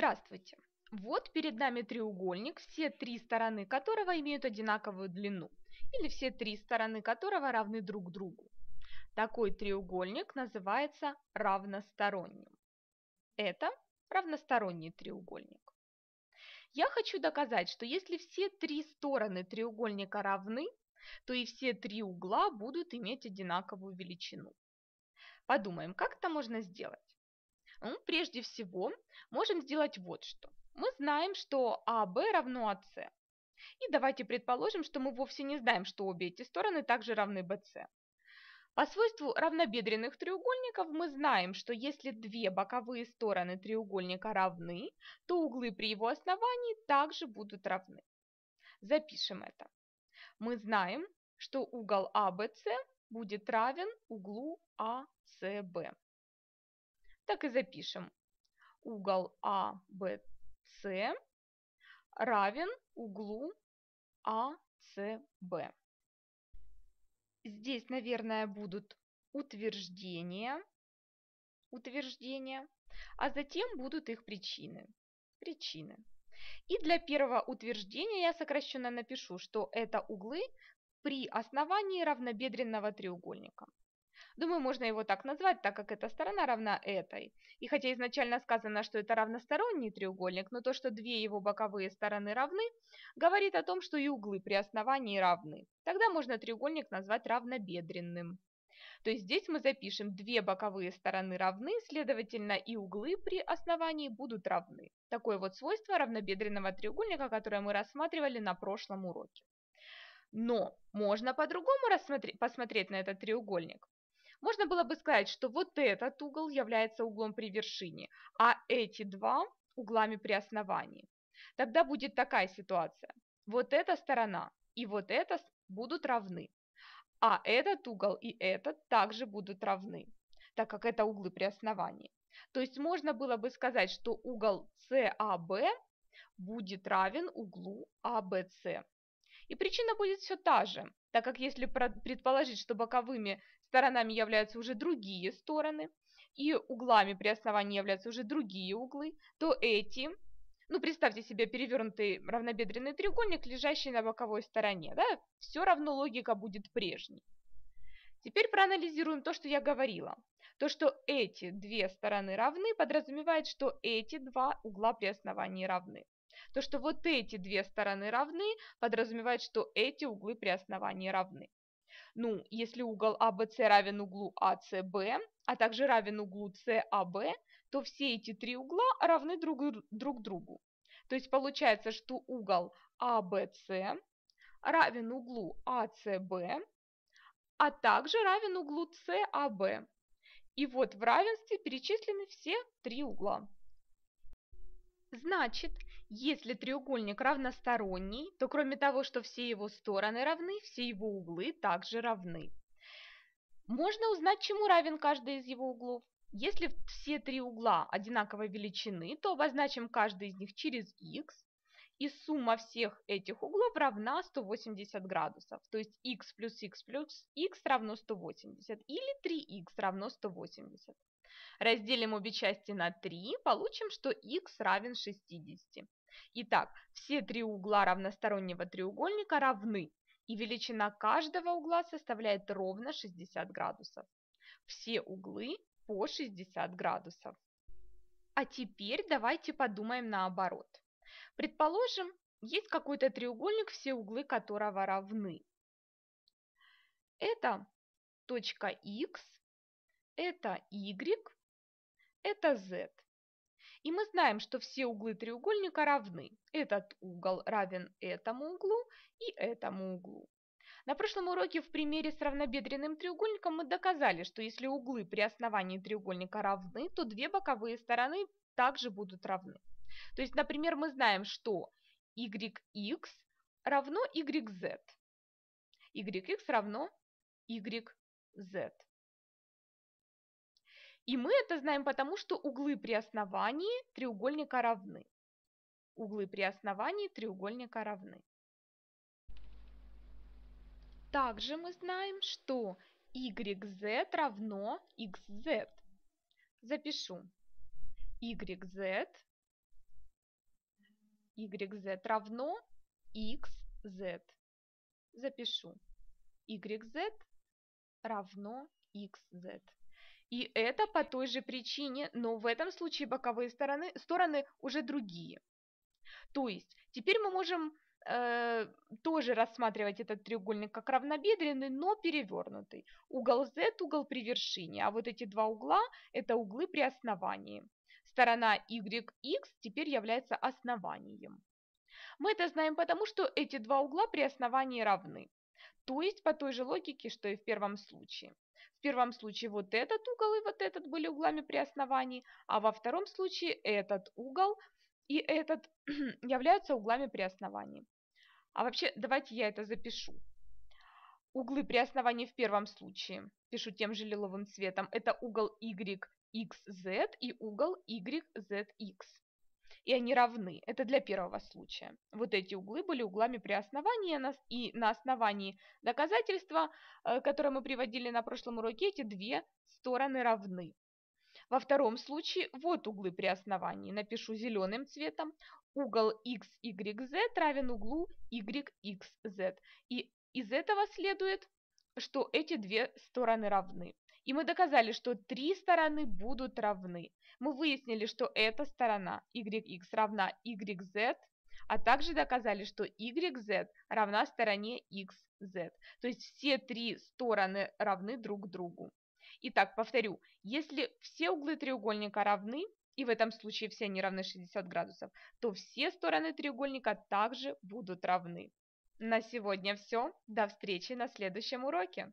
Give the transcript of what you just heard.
Здравствуйте! Вот перед нами треугольник, все три стороны которого имеют одинаковую длину, или все три стороны которого равны друг другу. Такой треугольник называется равносторонним. Это равносторонний треугольник. Я хочу доказать, что если все три стороны треугольника равны, то и все три угла будут иметь одинаковую величину. Подумаем, как это можно сделать. Прежде всего, можем сделать вот что. Мы знаем, что АВ равно АС. И давайте предположим, что мы вовсе не знаем, что обе эти стороны также равны BC. По свойству равнобедренных треугольников мы знаем, что если две боковые стороны треугольника равны, то углы при его основании также будут равны. Запишем это. Мы знаем, что угол АВС будет равен углу АСВ. Так и запишем. Угол ABC равен углу ACB. Здесь, наверное, будут утверждения, а затем будут их причины. И для первого утверждения я сокращенно напишу, что это углы при основании равнобедренного треугольника. Думаю, можно его так назвать, так как эта сторона равна этой. И хотя изначально сказано, что это равносторонний треугольник, но то, что две его боковые стороны равны, говорит о том, что и углы при основании равны. Тогда можно треугольник назвать равнобедренным. То есть здесь мы запишем: две боковые стороны равны, следовательно, и углы при основании будут равны. Такое вот свойство равнобедренного треугольника, которое мы рассматривали на прошлом уроке. Но можно по-другому посмотреть на этот треугольник. Можно было бы сказать, что вот этот угол является углом при вершине, а эти два – углами при основании. Тогда будет такая ситуация. Вот эта сторона и вот эта будут равны, а этот угол и этот также будут равны, так как это углы при основании. То есть можно было бы сказать, что угол CAB будет равен углу ABC. И причина будет все та же, так как если предположить, что боковыми сторонами являются уже другие стороны, и углами при основании являются уже другие углы, то эти, представьте себе перевернутый равнобедренный треугольник, лежащий на боковой стороне, да, все равно логика будет прежней. Теперь проанализируем то, что я говорила. То, что эти две стороны равны, подразумевает, что эти два угла при основании равны. То, что вот эти две стороны равны, подразумевает, что эти углы при основании равны. Если угол ABC равен углу ACB, а также равен углу CAB, то все эти три угла равны друг другу. То есть получается, что угол ABC равен углу ACB, а также равен углу CAB. И вот в равенстве перечислены все три угла. Значит, если треугольник равносторонний, то кроме того, что все его стороны равны, все его углы также равны. Можно узнать, чему равен каждый из его углов. Если все три угла одинаковой величины, то обозначим каждый из них через х, и сумма всех этих углов равна 180 градусов. То есть х плюс х равно 180, или 3х равно 180. Разделим обе части на 3, получим, что х равен 60. Итак, все три угла равностороннего треугольника равны, и величина каждого угла составляет ровно 60 градусов. Все углы по 60 градусов. А теперь давайте подумаем наоборот. Предположим, есть какой-то треугольник, все углы которого равны. Это точка х, это y, это z. И мы знаем, что все углы треугольника равны. Этот угол равен этому углу и этому углу. На прошлом уроке в примере с равнобедренным треугольником мы доказали, что если углы при основании треугольника равны, то две боковые стороны также будут равны. То есть, например, мы знаем, что yx равно yz. Yx равно yz. И мы это знаем потому, что углы при основании треугольника равны. Углы при основании треугольника равны. Также мы знаем, что yz равно xz. Запишу. yz yz равно xz. Запишу. Yz равно xz. И это по той же причине, но в этом случае боковые стороны уже другие. То есть теперь мы можем тоже рассматривать этот треугольник как равнобедренный, но перевернутый. Угол Z – угол при вершине, а вот эти два угла – это углы при основании. Сторона YX теперь является основанием. Мы это знаем потому, что эти два угла при основании равны. То есть по той же логике, что и в первом случае. В первом случае вот этот угол и вот этот были углами при основании, а во втором случае этот угол и этот являются углами при основании. А вообще, давайте я это запишу. Углы при основании в первом случае, пишу тем же лиловым цветом, это угол YXZ и угол YZX. И они равны. Это для первого случая. Вот эти углы были углами при основании, и на основании доказательства, которое мы приводили на прошлом уроке, эти две стороны равны. Во втором случае вот углы при основании. Напишу зеленым цветом. Угол XYZ равен углу YXZ. И из этого следует, что эти две стороны равны. И мы доказали, что три стороны будут равны. Мы выяснили, что эта сторона YX равна YZ, а также доказали, что YZ равна стороне XZ. То есть все три стороны равны друг другу. Итак, повторю, если все углы треугольника равны, и в этом случае все они равны 60 градусов, то все стороны треугольника также будут равны. На сегодня все. До встречи на следующем уроке.